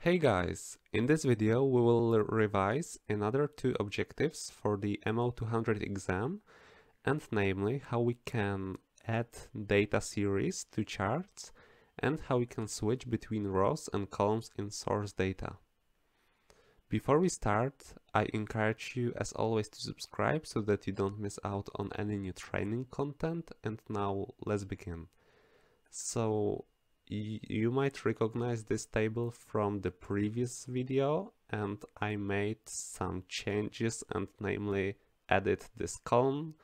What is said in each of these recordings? Hey guys, in this video we will revise another two objectives for the MO-200 exam, and namely how we can add data series to charts and how we can switch between rows and columns in source data. Before we start, I encourage you as always to subscribe so that you don't miss out on any new training content, and now let's begin. So, you might recognize this table from the previous video, and I made some changes and namely added this column.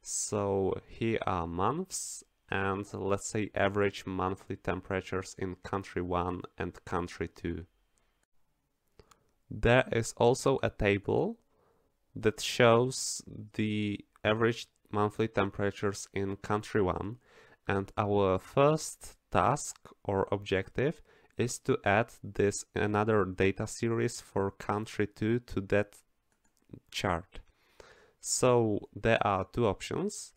So here are months and let's say average monthly temperatures in country 1 and country 2. There is also a table that shows the average monthly temperatures in country 1, and our first task or objective is to add this another data series for country 2 to that chart. So there are two options.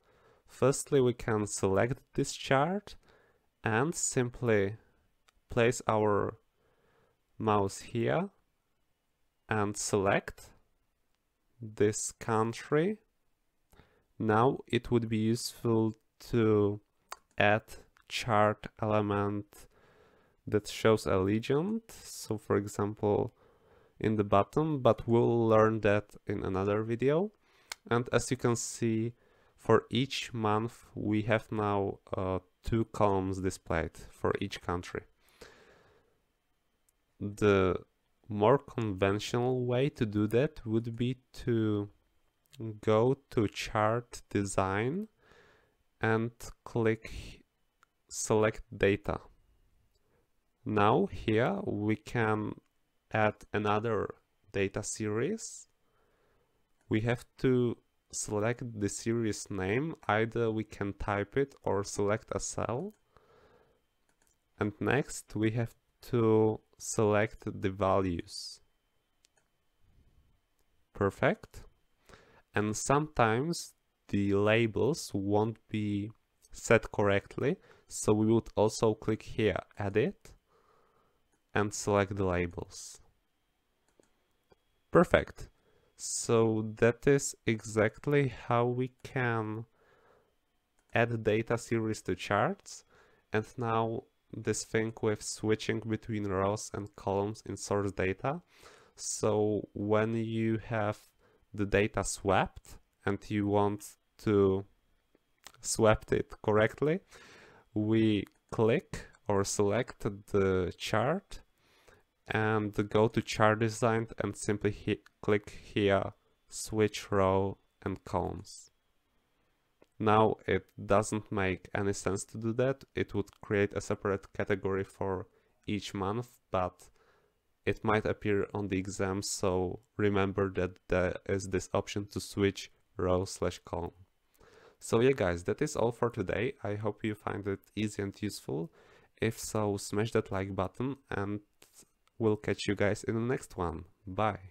Firstly, we can select this chart and simply place our mouse here and select this country. Now it would be useful to add chart element that shows a legend, so for example in the bottom, but we'll learn that in another video. And as you can see, for each month we have now two columns displayed for each country. The more conventional way to do that would be to go to chart design and click select data. Now here we can add another data series. We have to select the series name, either we can type it or select a cell. And next we have to select the values. Perfect. And sometimes the labels won't be set correctly, so we would also click here, edit, and select the labels. Perfect. So that is exactly how we can add data series to charts. And now this thing with switching between rows and columns in source data. So when you have the data swapped and you want to swap it correctly, we click or select the chart and go to chart design and simply click here, switch row and columns. Now it doesn't make any sense to do that. It would create a separate category for each month, but it might appear on the exam, so remember that there is this option to switch row/column. So yeah guys, that is all for today. I hope you find it easy and useful. If so, smash that like button and we'll catch you guys in the next one. Bye!